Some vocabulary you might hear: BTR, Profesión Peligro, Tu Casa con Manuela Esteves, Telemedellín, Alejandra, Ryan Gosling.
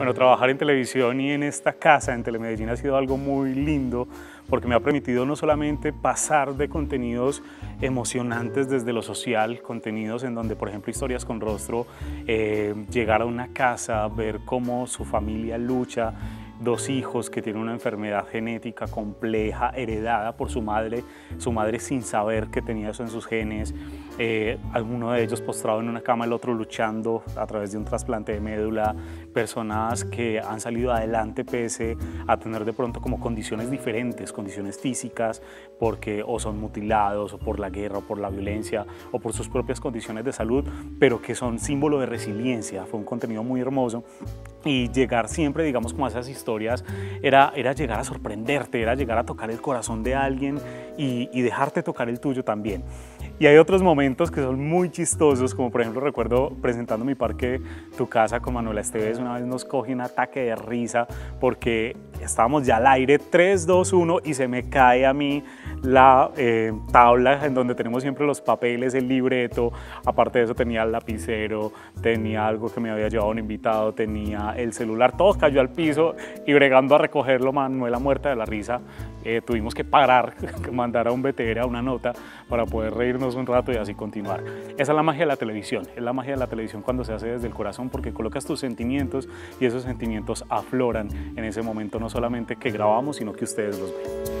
Bueno, trabajar en televisión y en esta casa en Telemedellín ha sido algo muy lindo porque me ha permitido no solamente pasar de contenidos emocionantes desde lo social, contenidos en donde, por ejemplo, Historias con Rostro, llegar a una casa, ver cómo su familia lucha, dos hijos que tienen una enfermedad genética compleja, heredada por su madre sin saber que tenía eso en sus genes, alguno de ellos postrado en una cama, el otro luchando a través de un trasplante de médula, personas que han salido adelante pese a tener de pronto como condiciones diferentes, condiciones físicas, porque o son mutilados, o por la guerra, o por la violencia, o por sus propias condiciones de salud, pero que son símbolo de resiliencia. Fue un contenido muy hermoso y llegar siempre, digamos, como a esas historias era llegar a sorprenderte, era llegar a tocar el corazón de alguien y dejarte tocar el tuyo también. Y hay otros momentos que son muy chistosos, como por ejemplo recuerdo presentando mi parque Tu Casa con Manuela Esteves, una vez nos coge un ataque de risa porque estábamos ya al aire, 3, 2, 1 y se me cae a mí la tabla en donde tenemos siempre los papeles, el libreto, aparte de eso tenía el lapicero, tenía algo que me había llevado un invitado, tenía el celular, todo cayó al piso y bregando a recogerlo, Manuela muerta de la risa, tuvimos que parar, mandar a un BTR, a una nota para poder reírnos un rato y así continuar. Esa es la magia de la televisión, es la magia de la televisión cuando se hace desde el corazón porque colocas tus sentimientos y esos sentimientos afloran en ese momento, no solamente que grabamos, sino que ustedes los ven.